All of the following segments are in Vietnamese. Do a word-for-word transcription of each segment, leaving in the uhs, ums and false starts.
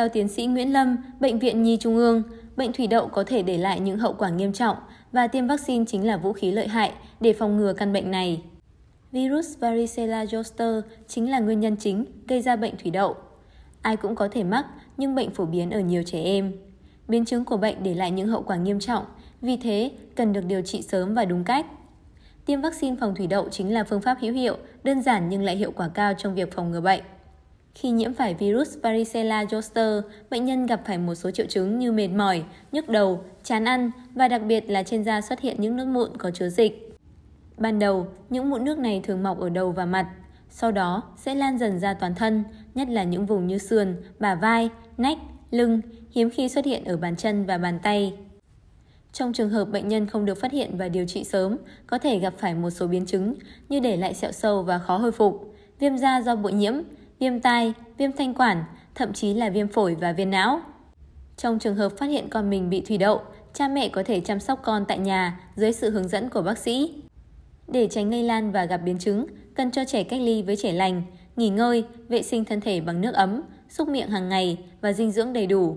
Theo tiến sĩ Nguyễn Lâm, Bệnh viện Nhi Trung ương, bệnh thủy đậu có thể để lại những hậu quả nghiêm trọng và tiêm vaccine chính là vũ khí lợi hại để phòng ngừa căn bệnh này. Virus Varicella zoster chính là nguyên nhân chính gây ra bệnh thủy đậu. Ai cũng có thể mắc, nhưng bệnh phổ biến ở nhiều trẻ em. Biến chứng của bệnh để lại những hậu quả nghiêm trọng, vì thế cần được điều trị sớm và đúng cách. Tiêm vaccine phòng thủy đậu chính là phương pháp hữu hiệu, đơn giản nhưng lại hiệu quả cao trong việc phòng ngừa bệnh. Khi nhiễm phải virus Varicella zoster, bệnh nhân gặp phải một số triệu chứng như mệt mỏi, nhức đầu, chán ăn và đặc biệt là trên da xuất hiện những nước mụn có chứa dịch. Ban đầu, những mụn nước này thường mọc ở đầu và mặt, sau đó sẽ lan dần ra toàn thân, nhất là những vùng như sườn, bả vai, nách, lưng, hiếm khi xuất hiện ở bàn chân và bàn tay. Trong trường hợp bệnh nhân không được phát hiện và điều trị sớm, có thể gặp phải một số biến chứng như để lại sẹo sâu và khó hồi phục, viêm da do bội nhiễm, viêm tai, viêm thanh quản, thậm chí là viêm phổi và viêm não. Trong trường hợp phát hiện con mình bị thủy đậu, cha mẹ có thể chăm sóc con tại nhà dưới sự hướng dẫn của bác sĩ. Để tránh lây lan và gặp biến chứng, cần cho trẻ cách ly với trẻ lành, nghỉ ngơi, vệ sinh thân thể bằng nước ấm, súc miệng hàng ngày và dinh dưỡng đầy đủ.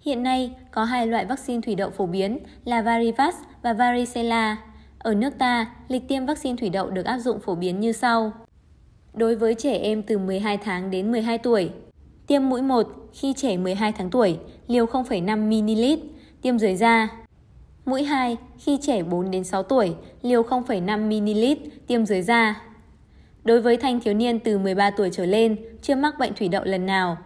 Hiện nay, có hai loại vaccine thủy đậu phổ biến là Varivax và Varicella. Ở nước ta, lịch tiêm vaccine thủy đậu được áp dụng phổ biến như sau. Đối với trẻ em từ mười hai tháng đến mười hai tuổi, tiêm mũi một khi trẻ mười hai tháng tuổi, liều không phẩy năm mi-li-lít, tiêm dưới da. Mũi hai khi trẻ bốn đến sáu tuổi, liều không phẩy năm mi-li-lít, tiêm dưới da. Đối với thanh thiếu niên từ mười ba tuổi trở lên, chưa mắc bệnh thủy đậu lần nào,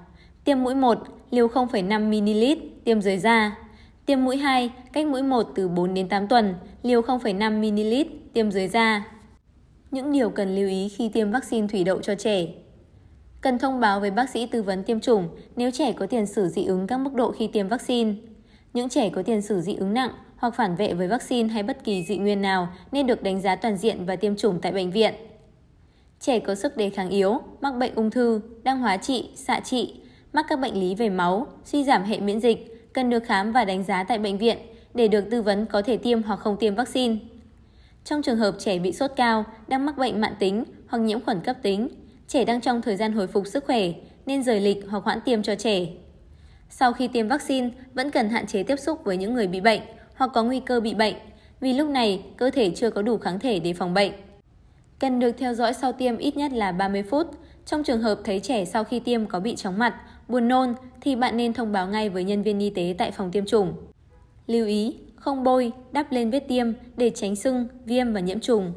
tiêm mũi một, liều không phẩy năm mi-li-lít, tiêm dưới da. Tiêm mũi hai cách mũi một từ bốn đến tám tuần, liều không phẩy năm mi-li-lít, tiêm dưới da. Những điều cần lưu ý khi tiêm vaccine thủy đậu cho trẻ. Cần thông báo với bác sĩ tư vấn tiêm chủng nếu trẻ có tiền sử dị ứng các mức độ khi tiêm vaccine. Những trẻ có tiền sử dị ứng nặng hoặc phản vệ với vaccine hay bất kỳ dị nguyên nào nên được đánh giá toàn diện và tiêm chủng tại bệnh viện. Trẻ có sức đề kháng yếu, mắc bệnh ung thư, đang hóa trị, xạ trị, mắc các bệnh lý về máu, suy giảm hệ miễn dịch, cần được khám và đánh giá tại bệnh viện để được tư vấn có thể tiêm hoặc không tiêm vaccine. Trong trường hợp trẻ bị sốt cao, đang mắc bệnh mãn tính hoặc nhiễm khuẩn cấp tính, trẻ đang trong thời gian hồi phục sức khỏe nên rời lịch hoặc hoãn tiêm cho trẻ. Sau khi tiêm vaccine, vẫn cần hạn chế tiếp xúc với những người bị bệnh hoặc có nguy cơ bị bệnh, vì lúc này cơ thể chưa có đủ kháng thể để phòng bệnh. Cần được theo dõi sau tiêm ít nhất là ba mươi phút. Trong trường hợp thấy trẻ sau khi tiêm có bị chóng mặt, buồn nôn thì bạn nên thông báo ngay với nhân viên y tế tại phòng tiêm chủng. Lưu ý, không bôi, đắp lên vết tiêm để tránh sưng, viêm và nhiễm trùng.